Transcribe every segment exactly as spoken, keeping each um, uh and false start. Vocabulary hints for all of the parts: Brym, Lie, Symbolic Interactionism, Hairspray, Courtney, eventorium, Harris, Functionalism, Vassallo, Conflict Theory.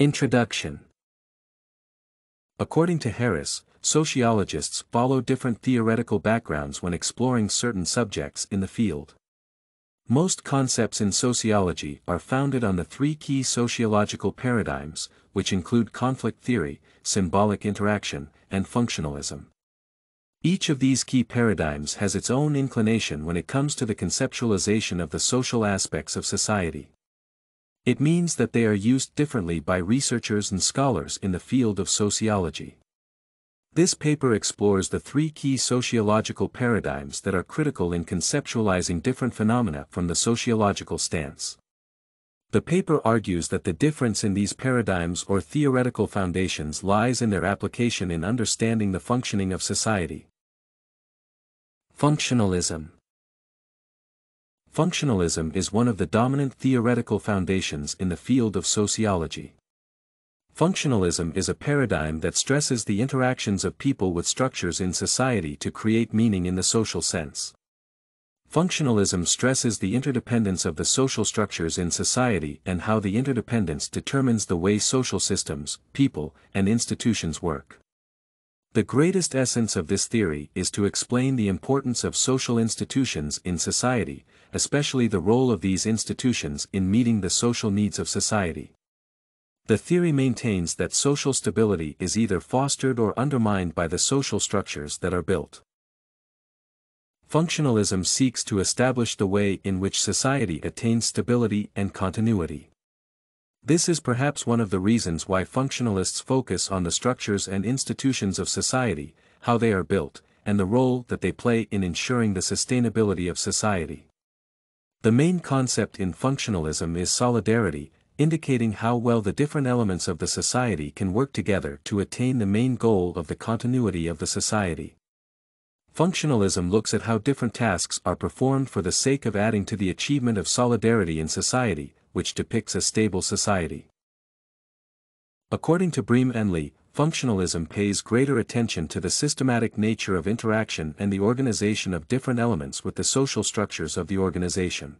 Introduction. According to Harris, sociologists follow different theoretical backgrounds when exploring certain subjects in the field. Most concepts in sociology are founded on the three key sociological paradigms, which include conflict theory, symbolic interaction, and functionalism. Each of these key paradigms has its own inclination when it comes to the conceptualization of the social aspects of society. It means that they are used differently by researchers and scholars in the field of sociology. This paper explores the three key sociological paradigms that are critical in conceptualizing different phenomena from the sociological stance. The paper argues that the difference in these paradigms or theoretical foundations lies in their application in understanding the functioning of society. Functionalism. Functionalism is one of the dominant theoretical foundations in the field of sociology. Functionalism is a paradigm that stresses the interactions of people with structures in society to create meaning in the social sense. Functionalism stresses the interdependence of the social structures in society and how the interdependence determines the way social systems, people, and institutions work. The greatest essence of this theory is to explain the importance of social institutions in society, especially the role of these institutions in meeting the social needs of society. The theory maintains that social stability is either fostered or undermined by the social structures that are built. Functionalism seeks to establish the way in which society attains stability and continuity. This is perhaps one of the reasons why functionalists focus on the structures and institutions of society, how they are built, and the role that they play in ensuring the sustainability of society. The main concept in functionalism is solidarity, indicating how well the different elements of the society can work together to attain the main goal of the continuity of the society. Functionalism looks at how different tasks are performed for the sake of adding to the achievement of solidarity in society, which depicts a stable society. According to Brym and Lie, functionalism pays greater attention to the systematic nature of interaction and the organization of different elements with the social structures of the organization.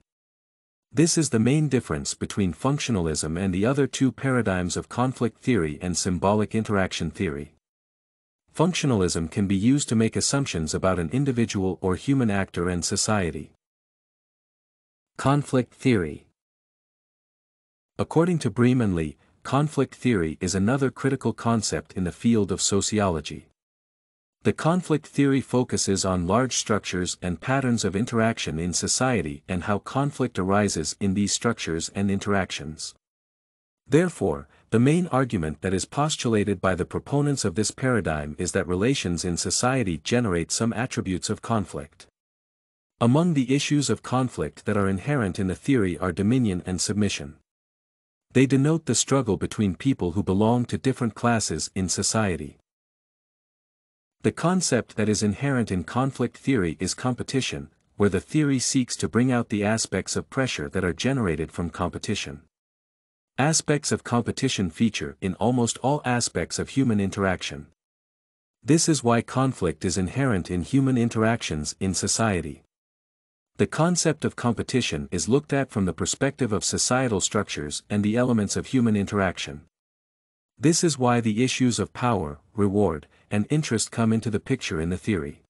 This is the main difference between functionalism and the other two paradigms of conflict theory and symbolic interaction theory. Functionalism can be used to make assumptions about an individual or human actor and society. Conflict theory. According to Brym and Lie, conflict theory is another critical concept in the field of sociology. The conflict theory focuses on large structures and patterns of interaction in society and how conflict arises in these structures and interactions. Therefore, the main argument that is postulated by the proponents of this paradigm is that relations in society generate some attributes of conflict. Among the issues of conflict that are inherent in the theory are dominion and submission. They denote the struggle between people who belong to different classes in society. The concept that is inherent in conflict theory is competition, where the theory seeks to bring out the aspects of pressure that are generated from competition. Aspects of competition feature in almost all aspects of human interaction. This is why conflict is inherent in human interactions in society. The concept of competition is looked at from the perspective of societal structures and the elements of human interaction. This is why the issues of power, reward, and interest come into the picture in the theory.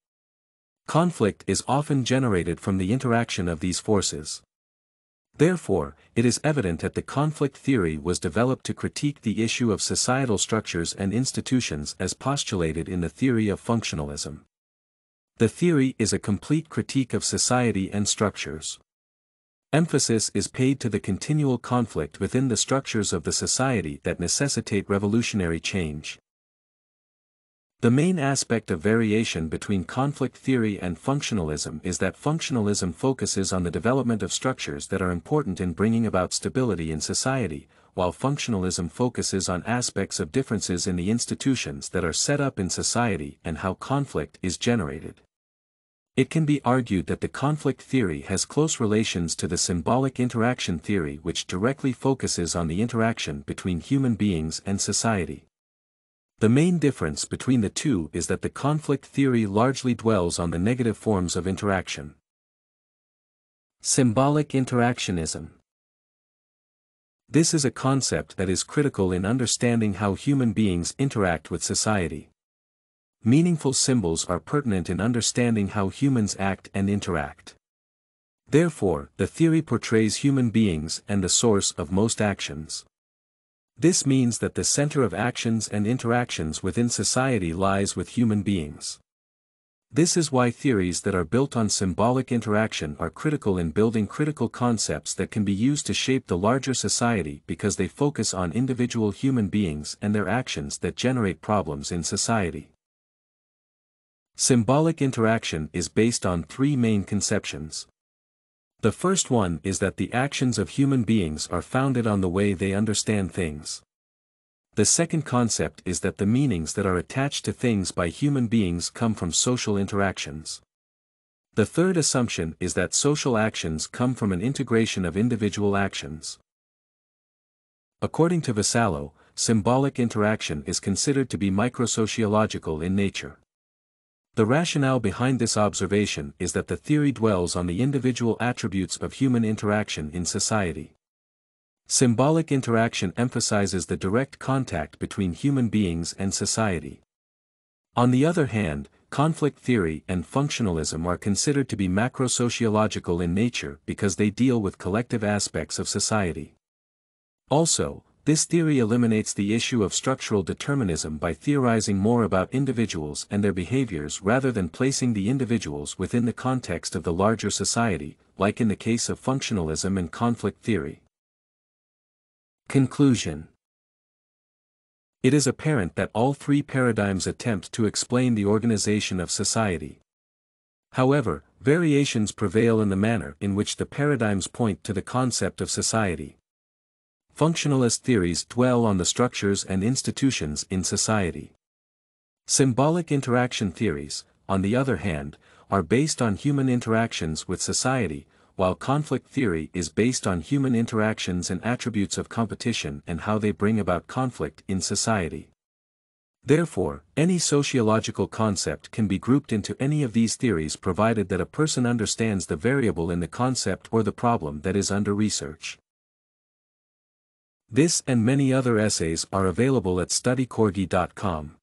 Conflict is often generated from the interaction of these forces. Therefore, it is evident that the conflict theory was developed to critique the issue of societal structures and institutions as postulated in the theory of functionalism. The theory is a complete critique of society and structures. Emphasis is paid to the continual conflict within the structures of the society that necessitate revolutionary change. The main aspect of variation between conflict theory and functionalism is that functionalism focuses on the development of structures that are important in bringing about stability in society, while functionalism focuses on aspects of differences in the institutions that are set up in society and how conflict is generated. It can be argued that the conflict theory has close relations to the symbolic interaction theory, which directly focuses on the interaction between human beings and society. The main difference between the two is that the conflict theory largely dwells on the negative forms of interaction. Symbolic interactionism. This is a concept that is critical in understanding how human beings interact with society. Meaningful symbols are pertinent in understanding how humans act and interact. Therefore, the theory portrays human beings and the source of most actions. This means that the center of actions and interactions within society lies with human beings. This is why theories that are built on symbolic interaction are critical in building critical concepts that can be used to shape the larger society, because they focus on individual human beings and their actions that generate problems in society. Symbolic interaction is based on three main conceptions. The first one is that the actions of human beings are founded on the way they understand things. The second concept is that the meanings that are attached to things by human beings come from social interactions. The third assumption is that social actions come from an integration of individual actions. According to Vassallo, symbolic interaction is considered to be microsociological in nature. The rationale behind this observation is that the theory dwells on the individual attributes of human interaction in society. Symbolic interaction emphasizes the direct contact between human beings and society. On the other hand, conflict theory and functionalism are considered to be macrosociological in nature because they deal with collective aspects of society. Also, this theory eliminates the issue of structural determinism by theorizing more about individuals and their behaviors rather than placing the individuals within the context of the larger society, like in the case of functionalism and conflict theory. Conclusion. It is apparent that all three paradigms attempt to explain the organization of society. However, variations prevail in the manner in which the paradigms point to the concept of society. Functionalist theories dwell on the structures and institutions in society. Symbolic interaction theories, on the other hand, are based on human interactions with society, while conflict theory is based on human interactions and attributes of competition and how they bring about conflict in society. Therefore, any sociological concept can be grouped into any of these theories provided that a person understands the variable in the concept or the problem that is under research. This and many other essays are available at study corgi dot com.